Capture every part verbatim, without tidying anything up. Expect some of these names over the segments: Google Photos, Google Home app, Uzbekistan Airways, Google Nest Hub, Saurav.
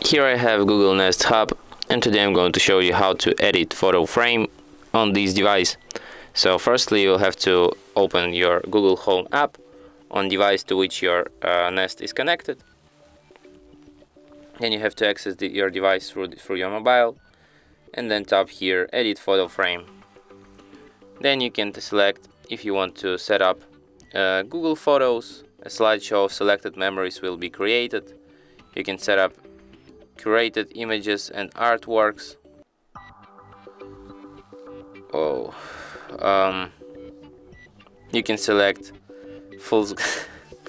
Here I have Google Nest Hub, and today I'm going to show you how to edit photo frame on this device. So firstly you'll have to open your Google Home app on device to which your uh, Nest is connected, and you have to access the, your device through, through your mobile, and then tap here edit photo frame. Then you can select if you want to set up uh, Google Photos. A slideshow of selected memories will be created. You can set up curated images and artworks. Oh, um, you can select full sc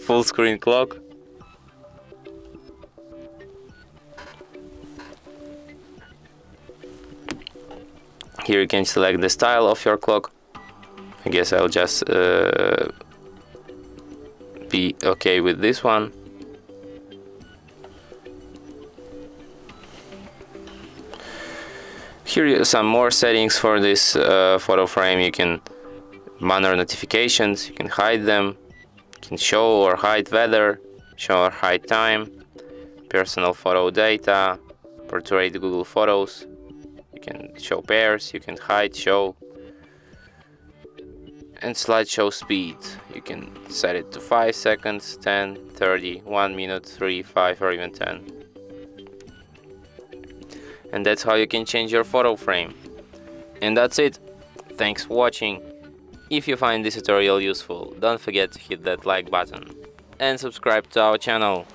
full screen clock. Here you can select the style of your clock. I guess I'll just uh, be okay with this one. Here are some more settings for this uh, photo frame. You can manner notifications, you can hide them, you can show or hide weather, show or hide time, personal photo data, portrait Google Photos, you can show pairs, you can hide, show, and slideshow speed. You can set it to five seconds, ten, thirty, one minute, three, five, or even ten. And that's how you can change your photo frame. And that's it. Thanks for watching. If you find this tutorial useful, don't forget to hit that like button and subscribe to our channel.